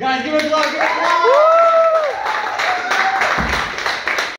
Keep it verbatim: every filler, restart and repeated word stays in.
Guys, give it a applause.